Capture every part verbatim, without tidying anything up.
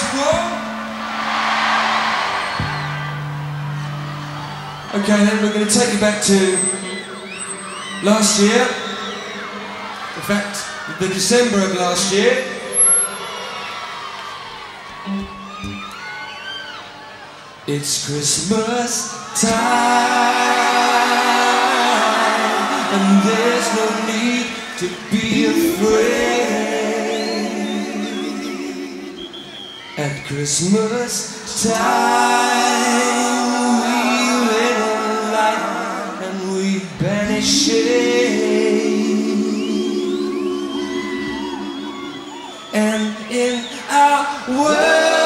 one. Okay, then we're going to take you back to last year. In fact, the December of last year. It's Christmas time, and there's no need to be afraid. At Christmas time, we lit a light and we banish shame. And in our world,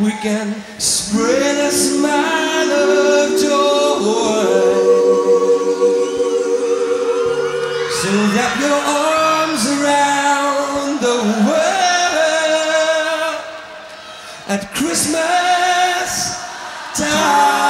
we can spread a smile of joy. So wrap your arms around the world at Christmas time.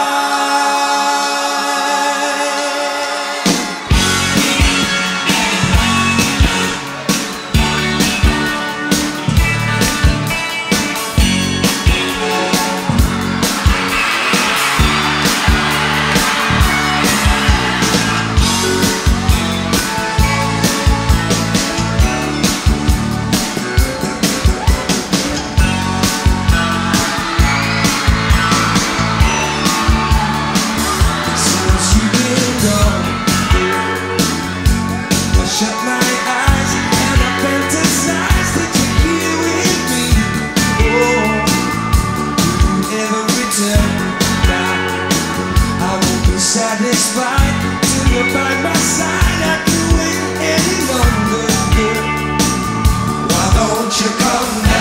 Satisfied till you're by my side. I can't wait any longer. Why don't you come now?